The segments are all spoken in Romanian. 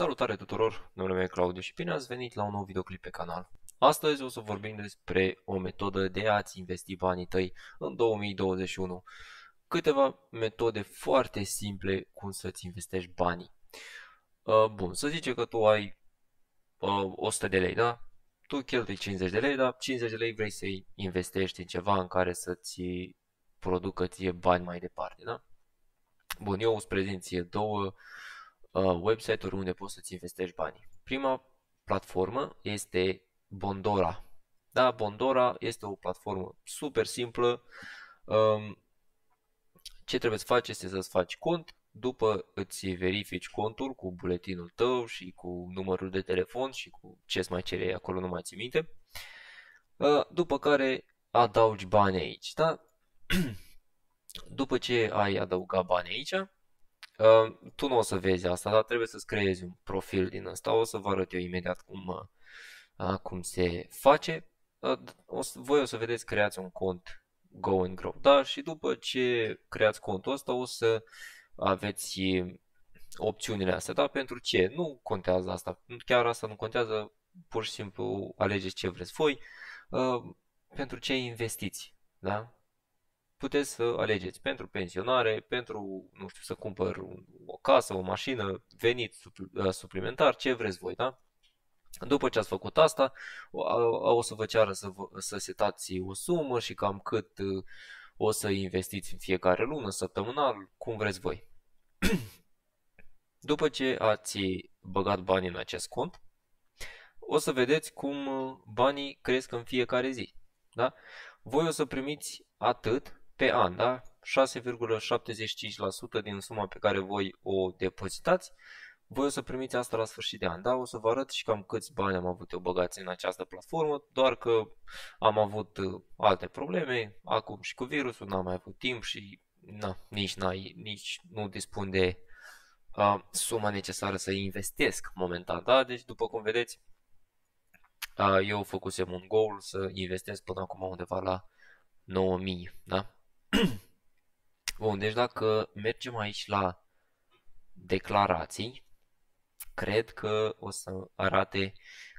Salutare tuturor, numele meu e Claudiu și bine ați venit la un nou videoclip pe canal. Astăzi o să vorbim despre o metodă de a-ți investi banii tăi în 2021. Câteva metode foarte simple cum să-ți investești banii. Bun, să zice că tu ai 100 de lei, da? Tu cheltui 50 de lei, dar 50 de lei vrei să-i investești în ceva în care să-ți producă ție bani mai departe, da? Bun, eu îți prezint ție două website-uri unde poți să-ți investești banii. Prima platformă este Bondora. Da, Bondora este o platformă super simplă. Ce trebuie să faci este să-ți faci cont, după îți verifici contul cu buletinul tău și cu numărul de telefon și cu ce-ți mai cere acolo, nu mai ții minte. După care adaugi bani aici, da? După ce ai adăugat bani aici, tu nu o să vezi asta, dar trebuie să-ți creezi un profil din asta. O să vă arăt eu imediat cum se face. Voi o să vedeți, creați un cont Go and Grow, da? Și după ce creați contul ăsta o să aveți opțiunile astea, da? Pentru ce? Nu contează asta, chiar asta nu contează, pur și simplu alegeți ce vreți voi, pentru ce investiți, da? Puteți să alegeți pentru pensionare, pentru, nu știu, să cumpăr o casă, o mașină, venit suplimentar, ce vreți voi, da? După ce ați făcut asta, o să vă ceară să setați o sumă și cam cât o să investiți în fiecare lună, săptămânal, cum vreți voi. După ce ați băgat banii în acest cont, o să vedeți cum banii cresc în fiecare zi, da? Voi o să primiți atât pe an, da? 6,75% din suma pe care voi o depozitați, voi o să primiți asta la sfârșit de an, da? O să vă arăt și cam câți bani am avut eu băgați în această platformă, doar că am avut alte probleme, acum și cu virusul, n-am mai avut timp și nici nu dispun de suma necesară să investesc momentan, da? Deci după cum vedeți, eu făcusem un goal să investesc până acum undeva la 9.000, da? Bun, deci dacă mergem aici la declarații, cred că o să arate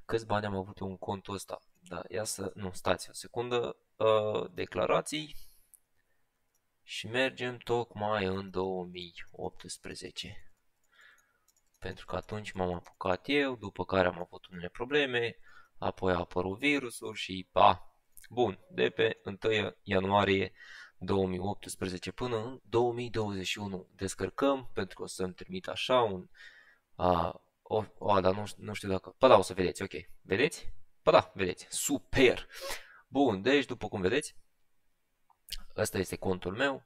câți bani am avut eu în contul ăsta. Da, ia să... Nu, stați o secundă. Declarații. Și mergem tocmai în 2018. Pentru că atunci m-am apucat eu, după care am avut unele probleme, apoi a apărut virusul și pa! Bun, de pe 1 ianuarie 2018 până în 2021 descărcăm, pentru că o să-mi trimit așa un... dar nu știu dacă... Păi da, o să vedeți, ok. Vedeți? Păi da, vedeți. Super! Bun, deci după cum vedeți, ăsta este contul meu.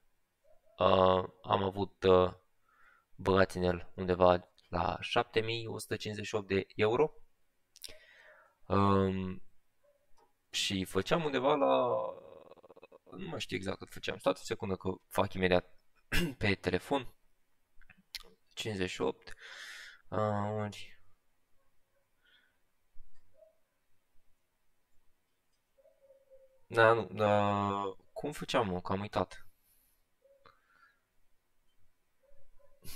Am avut băgați în el undeva la 7.158 de euro. Și făceam undeva la... Nu mai știu exact cât făceam. Stați o secundă că fac imediat pe telefon. 58. Da, nu. Cum făceam, mă? Că am uitat.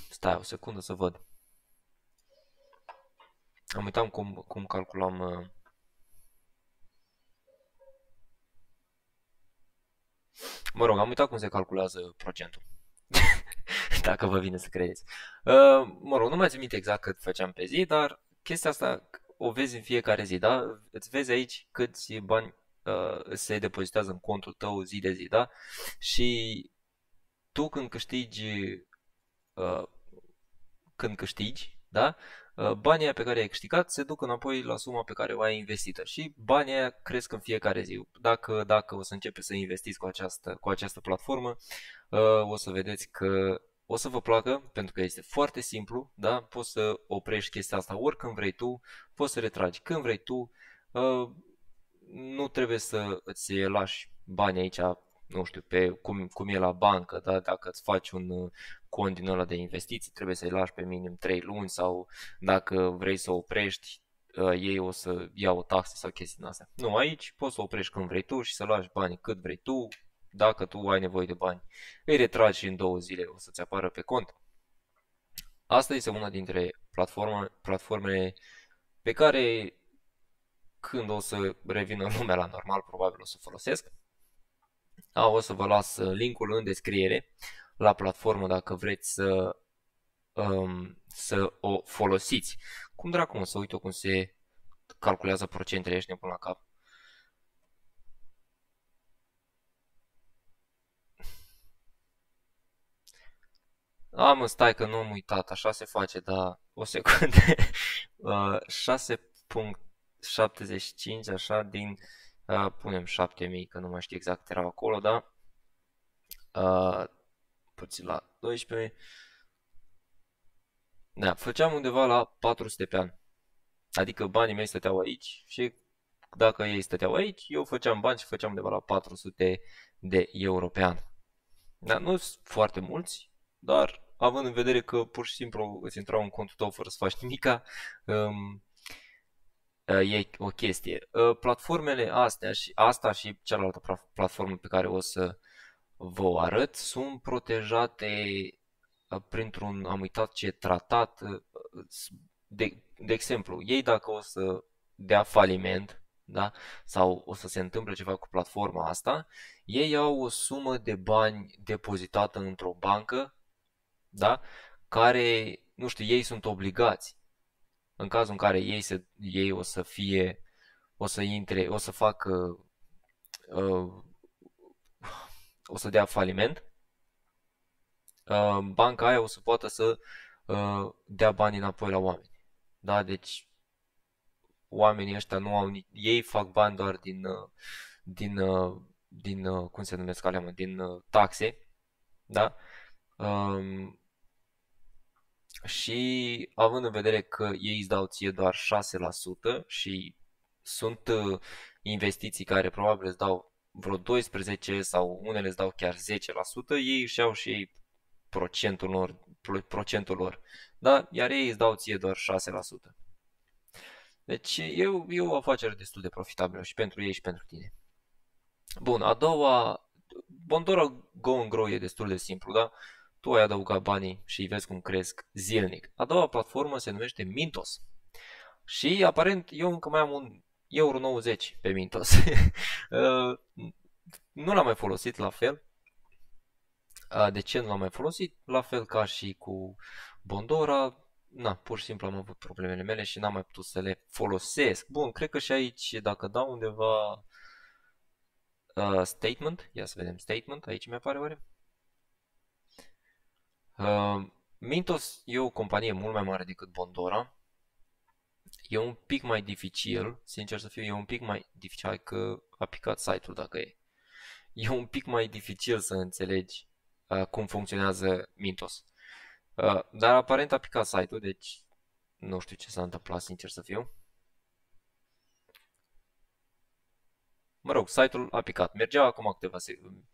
Stai o secundă să văd. Am uitat cum calculam... Mă rog, am uitat cum se calculează procentul, dacă vă vine să credeți. Mă rog, nu mai țin minte exact cât făceam pe zi, dar chestia asta o vezi în fiecare zi, da? Îți vezi aici câți bani se depozitează în contul tău zi de zi, da? Și tu când câștigi, da? Banii aia pe care ai câștigat se duc înapoi la suma pe care o ai investită și banii aia cresc în fiecare zi. Dacă o să începeți să investiți cu această platformă, o să vedeți că o să vă placă, pentru că este foarte simplu, da? Poți să oprești chestia asta oricând vrei tu, poți să retragi când vrei tu, nu trebuie să îți lași banii aici, nu știu, pe cum e la bancă, da? Dacă îți faci un cont din ăla de investiții, trebuie să-i lași pe minim 3 luni sau dacă vrei să oprești, ei o să ia o taxă sau chestii din astea. Nu, aici poți să oprești când vrei tu și să lași banii cât vrei tu, dacă tu ai nevoie de bani. Îi retragi și în 2 zile o să-ți apară pe cont. Asta este una dintre platforme pe care când o să revină lumea la normal, probabil o să folosesc. O să vă las linkul în descriere la platformă dacă vreți să o folosiți. Cum dracu mă, să uit eu cum se calculează procentele, ești nebun la cap. Mă, stai că nu am uitat, așa se face, dar o secundă. 6.75, așa, din, punem 7.000, că nu mai știu exact, erau acolo, da? Puțin la 12.000. Da, făceam undeva la 400 pe an. Adică banii mei stăteau aici și dacă ei stăteau aici, eu făceam bani și făceam undeva la 400 de euro pe an. Dar nu sunt foarte mulți, dar având în vedere că pur și simplu îți intrau în contul tău fără să faci nimica, e o chestie. Platformele astea și asta și cealaltă platformă pe care o să vă o arăt sunt protejate printr-un, am uitat ce tratat, de exemplu, ei dacă o să dea faliment, da? Sau o să se întâmple ceva cu platforma asta, ei au o sumă de bani depozitată într-o bancă, da? Care, nu știu, ei sunt obligați. În cazul în care ei o să fie, o să facă, o să dea faliment, banca aia o să poată să dea bani înapoi la oameni. Da, deci oamenii ăștia nu au nici, ei fac bani doar din cum se numesc alea, mă, din taxe, da? Și având în vedere că ei îți dau ție doar 6% și sunt investiții care probabil îți dau vreo 12 sau unele îți dau chiar 10%, ei își iau și ei procentul lor, da? Iar ei îți dau ție doar 6%. Deci e o afacere destul de profitabilă și pentru ei și pentru tine. Bun, a doua, Bondora Go and Grow e destul de simplu, da? Tu ai adăugat banii și îi vezi cum cresc zilnic. A doua platformă se numește Mintos. Și aparent eu încă mai am €1,90 pe Mintos. Nu l-am mai folosit la fel. De ce nu l-am mai folosit? La fel ca și cu Bondora. Na, pur și simplu am avut problemele mele și n-am mai putut să le folosesc. Bun, cred că și aici, dacă dau undeva statement, ia să vedem statement, aici mi apare oare? Mintos e o companie mult mai mare decât Bondora. E un pic mai dificil, sincer să fiu, e un pic mai dificil, hai că a picat site-ul dacă e. E un pic mai dificil să înțelegi cum funcționează Mintos. Dar aparent a picat site-ul, deci nu știu ce s-a întâmplat, sincer să fiu. Mă rog, site-ul a picat. Mergea acum câteva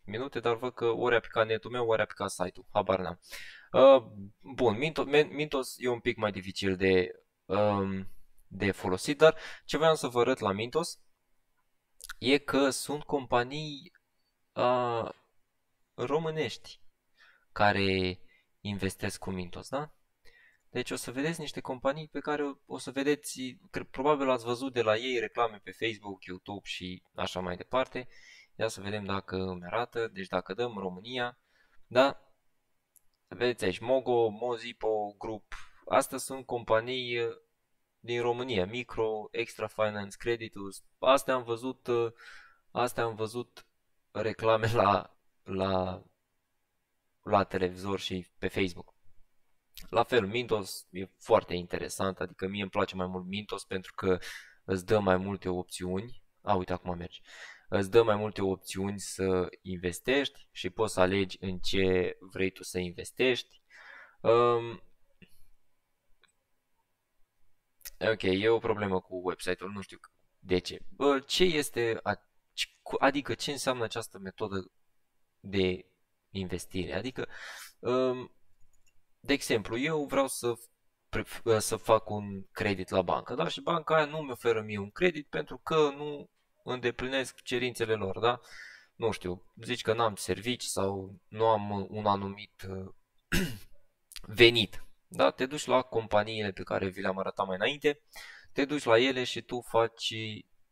minute, dar văd că ori a picat netul meu, ori a picat site-ul. Habar n-am. Bun, Mintos e un pic mai dificil de folosit, dar ce voiam să vă arăt la Mintos e că sunt companii românești care investesc cu Mintos, da? Deci o să vedeți niște companii pe care o să vedeți, probabil ați văzut de la ei reclame pe Facebook, YouTube și așa mai departe. Ia să vedem dacă îmi arată, deci dacă dăm România, da? Vedeți aici Mogo, Mozipo, Grup, astea sunt companii din România, Micro, Extra Finance, Creditus, astea am văzut reclame la televizor și pe Facebook. La fel, Mintos e foarte interesant, adică mie îmi place mai mult Mintos pentru că îți dă mai multe opțiuni. Uite acum mergi. Îți dă mai multe opțiuni să investești și poți să alegi în ce vrei tu să investești. Ok, e o problemă cu website-ul, nu știu de ce. Ce este, adică ce înseamnă această metodă de investire? Adică de exemplu, eu vreau să fac un credit la bancă, da? Și banca aia nu mi oferă mie un credit pentru că nu îndeplinesc cerințele lor, da? Nu știu, zici că n-am servici sau nu am un anumit venit, Da? Te duci la companiile pe care vi le-am arătat mai înainte, te duci la ele și tu faci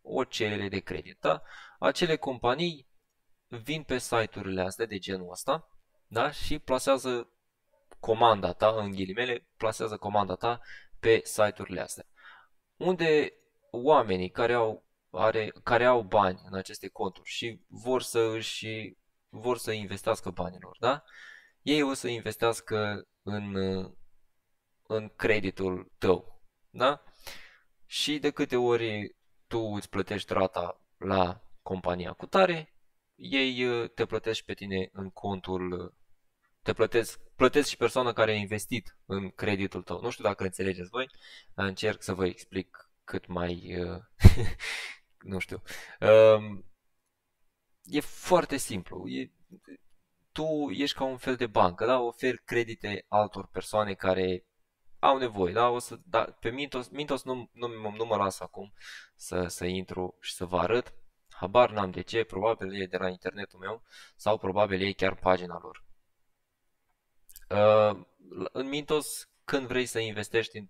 o cerere de credit. Da? Acele companii vin pe site-urile astea de genul ăsta, da? Și plasează comanda ta, în ghilimele, plasează comanda ta pe site-urile astea. Unde oamenii care au bani în aceste conturi și vor să investească banilor, da? Ei o să investească în creditul tău, da? Și de câte ori tu îți plătești rata la compania cu tare, ei te plătesc pe tine în contul, plătesc și persoana care a investit în creditul tău. Nu știu dacă înțelegeți voi, dar încerc să vă explic cât mai, nu știu. E foarte simplu. Tu ești ca un fel de bancă, da? Oferi credite altor persoane care au nevoie, da? Pe Mintos nu mă las acum să intru și să vă arăt. Habar n-am de ce, probabil e de la internetul meu sau probabil e chiar pagina lor. În Mintos, când vrei să investești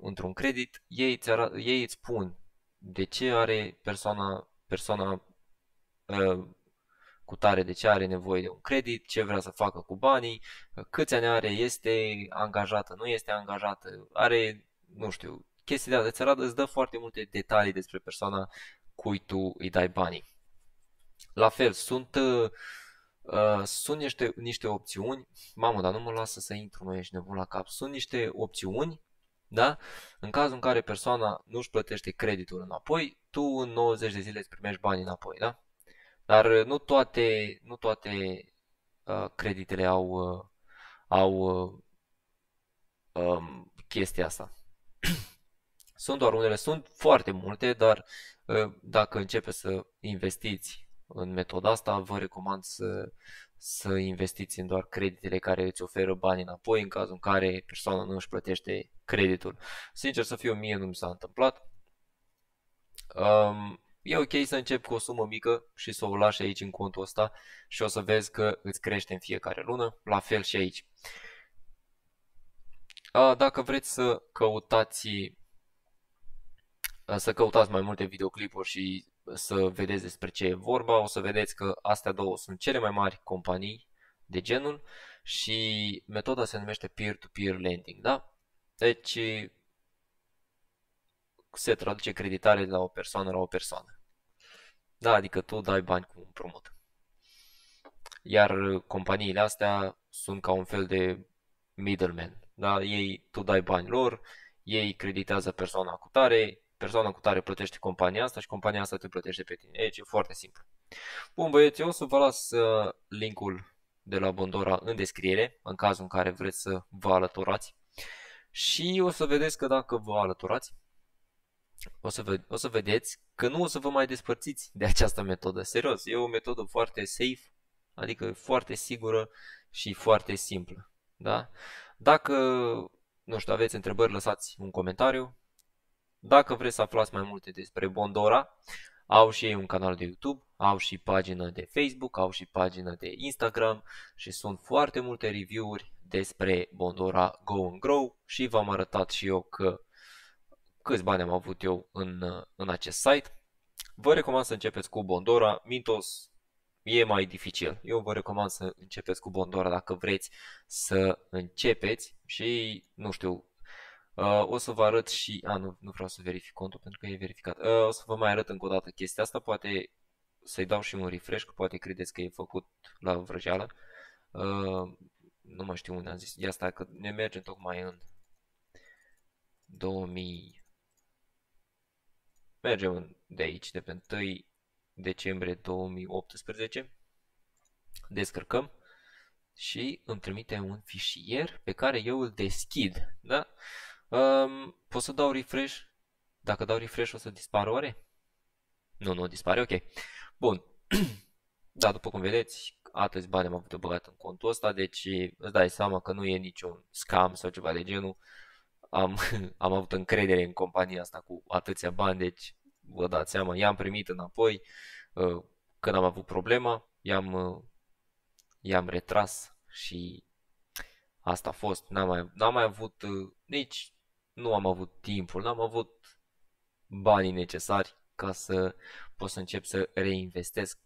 într-un credit, ei îți spun de ce are persoana cu tare, de ce are nevoie de un credit, ce vrea să facă cu banii, câți ani are, este angajată, nu este angajată, are, nu știu, chestii de astea, îți dă foarte multe detalii despre persoana cui tu îi dai banii. La fel, sunt niște opțiuni, mamă, dar nu mă lasă să intru, mă, ești nebun la cap, sunt niște opțiuni, da? În cazul în care persoana nu își plătește creditul înapoi, tu în 90 de zile îți primești banii înapoi, da? Dar nu toate creditele au chestia asta. Sunt doar unele, sunt foarte multe, dar dacă începeți să investiți în metoda asta, vă recomand să investiți în doar creditele care îți oferă bani înapoi în cazul în care persoana nu își plătește creditul. Sincer să fiu, mie nu mi s-a întâmplat. E ok să încep cu o sumă mică și să o lași aici în contul ăsta și o să vezi că îți crește în fiecare lună, la fel și aici. Dacă vreți să căutați mai multe videoclipuri și să vedeți despre ce e vorba, o să vedeți că astea două sunt cele mai mari companii de genul și metoda se numește peer-to-peer lending, da? Deci se traduce creditare de la o persoană la o persoană. Da, adică tu dai bani cu un împrumut. Iar companiile astea sunt ca un fel de middleman. Da, tu dai bani lor, ei creditează persoana cu tare, persoana cu tare plătește compania asta și compania asta te plătește pe tine. Deci e foarte simplu. Bun, băieți, eu o să vă las linkul de la Bondora în descriere, în cazul în care vreți să vă alăturați. Și o să vedeți că dacă vă alăturați, o să vedeți că nu o să vă mai despărțiți de această metodă. Serios, e o metodă foarte safe, adică foarte sigură și foarte simplă. Da? Dacă, nu știu, aveți întrebări, lăsați un comentariu. Dacă vreți să aflați mai multe despre Bondora, au și ei un canal de YouTube, au și pagină de Facebook, au și pagină de Instagram și sunt foarte multe review-uri despre Bondora Go and Grow și v-am arătat și eu că câți bani am avut eu în acest site. Vă recomand să începeți cu Bondora. Mintos e mai dificil. Eu vă recomand să începeți cu Bondora dacă vreți să începeți și, nu știu, o să vă arăt și... nu vreau să verific contul pentru că e verificat. O să vă mai arăt încă o dată chestia asta, poate să-i dau și un refresh, că poate credeți că e făcut la vrăjeală. Nu mai știu unde am zis. Ia stai că ne mergem tocmai în 2000... Mergem de aici, de pe 1 decembrie 2018, descărcăm și îmi trimite un fișier pe care eu îl deschid. Da? Pot să dau refresh? Dacă dau refresh o să dispară oare? Nu dispare, ok. Bun, da, după cum vedeți, atâți bani am avut de băgat în contul ăsta, deci îți dai seama că nu e niciun scam sau ceva de genul. Am avut încredere în compania asta cu atâția bani, deci vă dați seama, i-am primit înapoi când am avut problema, i-am retras și Asta a fost, n-am mai avut, nici nu am avut timpul, n-am avut banii necesari ca să pot să încep să reinvestesc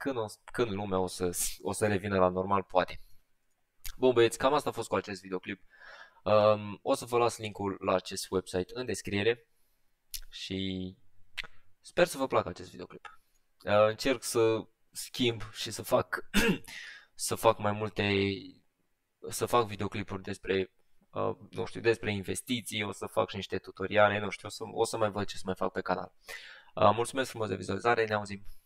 când lumea o să revină la normal, poate. Bun băieți, cam asta a fost cu acest videoclip. O să vă las linkul la acest website în descriere și sper să vă placă acest videoclip. Încerc să schimb și să fac mai multe, să fac videoclipuri despre nu știu, despre investiții, o să fac și niște tutoriale, nu știu, o să mai văd ce să mai fac pe canal. Mulțumesc frumos de vizualizare, ne auzim.